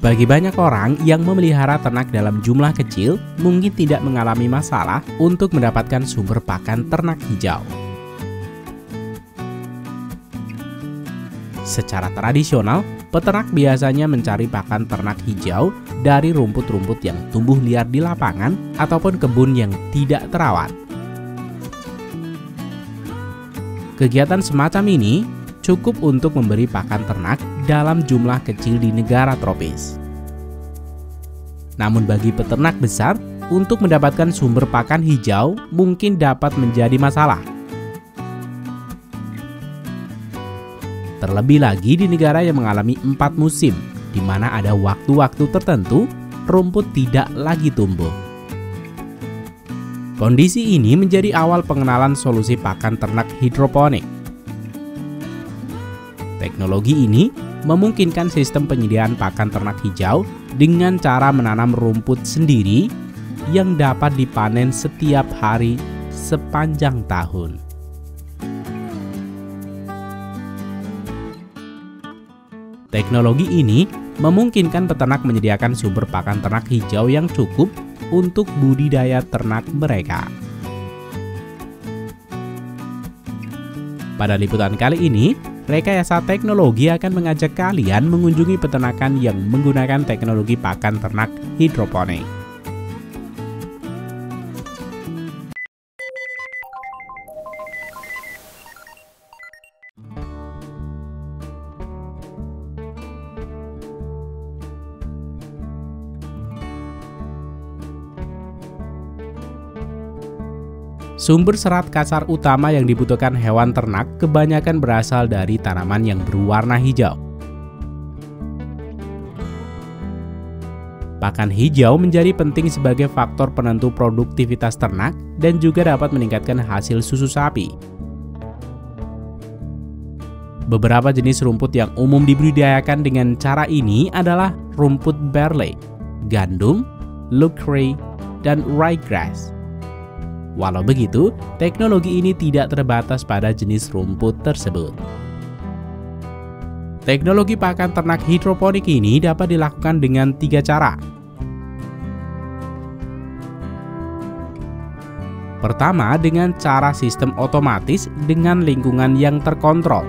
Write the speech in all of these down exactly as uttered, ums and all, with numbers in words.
Bagi banyak orang yang memelihara ternak dalam jumlah kecil, mungkin tidak mengalami masalah untuk mendapatkan sumber pakan ternak hijau. Secara tradisional, peternak biasanya mencari pakan ternak hijau dari rumput-rumput yang tumbuh liar di lapangan ataupun kebun yang tidak terawat. Kegiatan semacam ini cukup untuk memberi pakan ternak dalam jumlah kecil di negara tropis. Namun bagi peternak besar, untuk mendapatkan sumber pakan hijau mungkin dapat menjadi masalah. Terlebih lagi di negara yang mengalami empat musim, di mana ada waktu-waktu tertentu rumput tidak lagi tumbuh. Kondisi ini menjadi awal pengenalan solusi pakan ternak hidroponik. Teknologi ini memungkinkan sistem penyediaan pakan ternak hijau dengan cara menanam rumput sendiri yang dapat dipanen setiap hari sepanjang tahun. Teknologi ini memungkinkan peternak menyediakan sumber pakan ternak hijau yang cukup untuk budidaya ternak mereka. Pada liputan kali ini, Rekayasa Teknologi akan mengajak kalian mengunjungi peternakan yang menggunakan teknologi pakan ternak hidroponik. Sumber serat kasar utama yang dibutuhkan hewan ternak kebanyakan berasal dari tanaman yang berwarna hijau. Pakan hijau menjadi penting sebagai faktor penentu produktivitas ternak dan juga dapat meningkatkan hasil susu sapi. Beberapa jenis rumput yang umum dibudidayakan dengan cara ini adalah rumput barley, gandum, lucre, dan ryegrass. Walau begitu, teknologi ini tidak terbatas pada jenis rumput tersebut. Teknologi pakan ternak hidroponik ini dapat dilakukan dengan tiga cara. Pertama, dengan cara sistem otomatis dengan lingkungan yang terkontrol.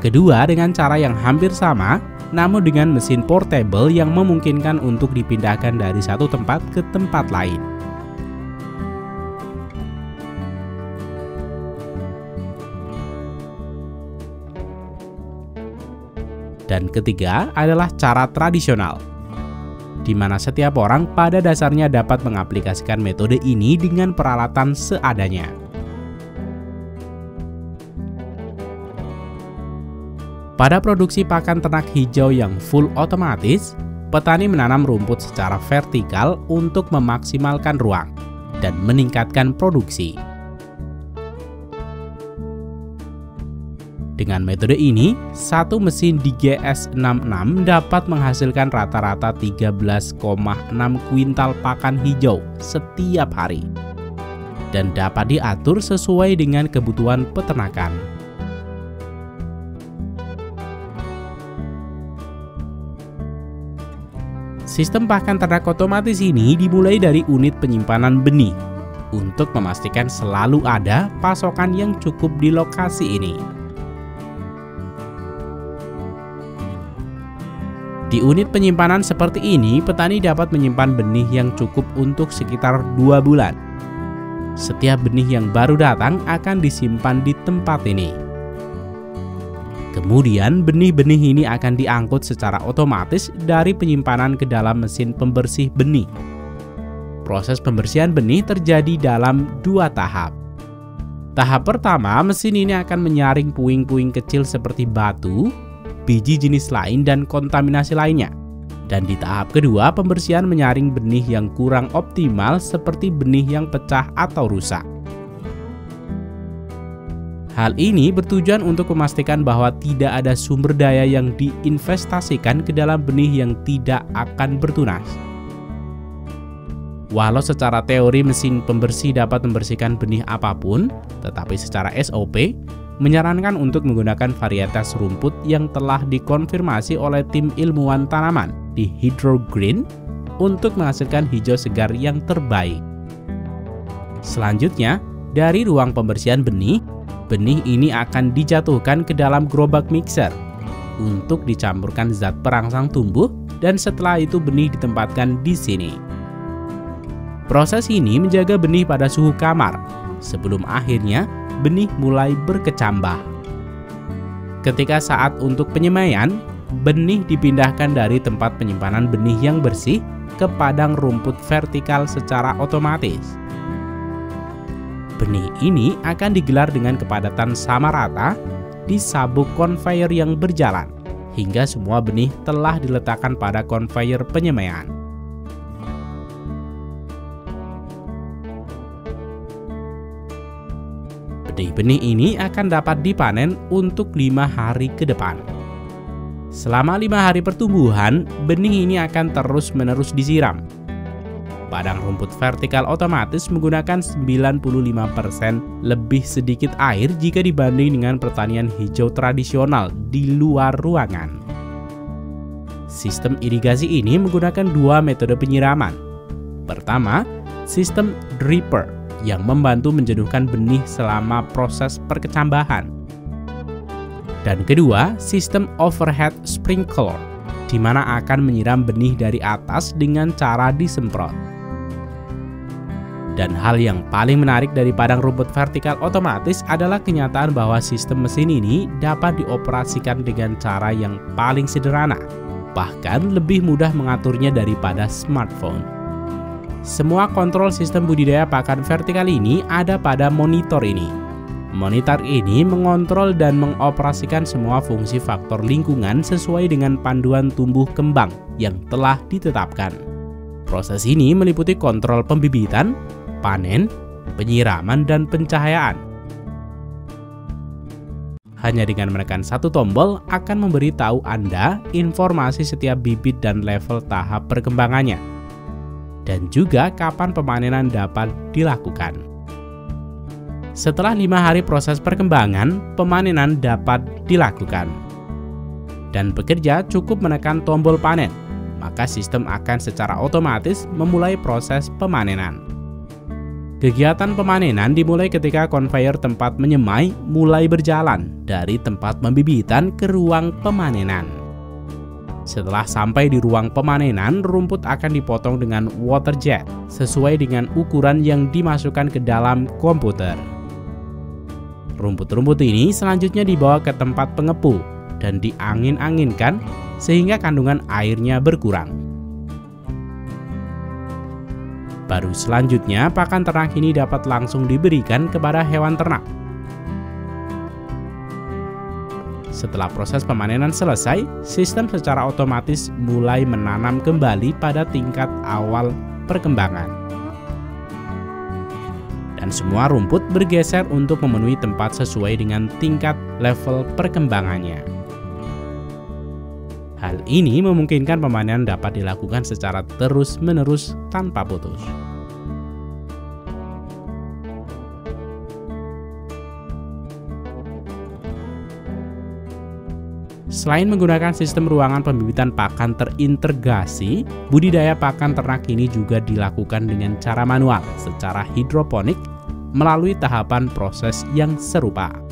Kedua, dengan cara yang hampir sama, namun dengan mesin portable yang memungkinkan untuk dipindahkan dari satu tempat ke tempat lain. Dan ketiga adalah cara tradisional, di mana setiap orang pada dasarnya dapat mengaplikasikan metode ini dengan peralatan seadanya. Pada produksi pakan ternak hijau yang full otomatis, petani menanam rumput secara vertikal untuk memaksimalkan ruang dan meningkatkan produksi. Dengan metode ini, satu mesin D G S enam puluh enam dapat menghasilkan rata-rata tiga belas koma enam kuintal pakan hijau setiap hari dan dapat diatur sesuai dengan kebutuhan peternakan. Sistem pakan ternak otomatis ini dimulai dari unit penyimpanan benih untuk memastikan selalu ada pasokan yang cukup di lokasi ini. Di unit penyimpanan seperti ini, petani dapat menyimpan benih yang cukup untuk sekitar dua bulan. Setiap benih yang baru datang akan disimpan di tempat ini. Kemudian, benih-benih ini akan diangkut secara otomatis dari penyimpanan ke dalam mesin pembersih benih. Proses pembersihan benih terjadi dalam dua tahap. Tahap pertama, mesin ini akan menyaring puing-puing kecil seperti batu, biji jenis lain, dan kontaminasi lainnya. Dan di tahap kedua, pembersihan menyaring benih yang kurang optimal seperti benih yang pecah atau rusak. Hal ini bertujuan untuk memastikan bahwa tidak ada sumber daya yang diinvestasikan ke dalam benih yang tidak akan bertunas. Walau secara teori mesin pembersih dapat membersihkan benih apapun, tetapi secara S O P, menyarankan untuk menggunakan varietas rumput yang telah dikonfirmasi oleh tim ilmuwan tanaman di HydroGreen untuk menghasilkan hijau segar yang terbaik. Selanjutnya, dari ruang pembersihan benih, benih ini akan dijatuhkan ke dalam gerobak mixer untuk dicampurkan zat perangsang tumbuh, dan setelah itu benih ditempatkan di sini. Proses ini menjaga benih pada suhu kamar sebelum akhirnya benih mulai berkecambah. Ketika saat untuk penyemaian, benih dipindahkan dari tempat penyimpanan benih yang bersih ke padang rumput vertikal secara otomatis. Benih ini akan digelar dengan kepadatan sama rata di sabuk konveyor yang berjalan hingga semua benih telah diletakkan pada konveyor penyemaian. Benih-benih ini akan dapat dipanen untuk lima hari ke depan. Selama lima hari pertumbuhan, benih ini akan terus-menerus disiram. Padang rumput vertikal otomatis menggunakan sembilan puluh lima persen lebih sedikit air jika dibanding dengan pertanian hijau tradisional di luar ruangan. Sistem irigasi ini menggunakan dua metode penyiraman. Pertama, sistem dripper yang membantu menjenuhkan benih selama proses perkecambahan. Dan kedua, sistem overhead sprinkler, di mana akan menyiram benih dari atas dengan cara disemprot. Dan hal yang paling menarik dari padang rumput vertikal otomatis adalah kenyataan bahwa sistem mesin ini dapat dioperasikan dengan cara yang paling sederhana, bahkan lebih mudah mengaturnya daripada smartphone. Semua kontrol sistem budidaya pakan vertikal ini ada pada monitor ini. Monitor ini mengontrol dan mengoperasikan semua fungsi faktor lingkungan sesuai dengan panduan tumbuh kembang yang telah ditetapkan. Proses ini meliputi kontrol pembibitan, panen, penyiraman, dan pencahayaan. Hanya dengan menekan satu tombol akan memberitahu Anda informasi setiap bibit dan level tahap perkembangannya, dan juga kapan pemanenan dapat dilakukan. Setelah lima hari proses perkembangan, pemanenan dapat dilakukan. Dan pekerja cukup menekan tombol panen, maka sistem akan secara otomatis memulai proses pemanenan. Kegiatan pemanenan dimulai ketika konveyor tempat menyemai mulai berjalan dari tempat pembibitan ke ruang pemanenan. Setelah sampai di ruang pemanenan, rumput akan dipotong dengan water jet sesuai dengan ukuran yang dimasukkan ke dalam komputer. Rumput-rumput ini selanjutnya dibawa ke tempat pengepu dan diangin-anginkan sehingga kandungan airnya berkurang. Baru selanjutnya, pakan ternak ini dapat langsung diberikan kepada hewan ternak. Setelah proses pemanenan selesai, sistem secara otomatis mulai menanam kembali pada tingkat awal perkembangan. Dan semua rumput bergeser untuk memenuhi tempat sesuai dengan tingkat level perkembangannya. Hal ini memungkinkan pemanenan dapat dilakukan secara terus-menerus tanpa putus. Selain menggunakan sistem ruangan pembibitan pakan terintegrasi, budidaya pakan ternak ini juga dilakukan dengan cara manual secara hidroponik melalui tahapan proses yang serupa.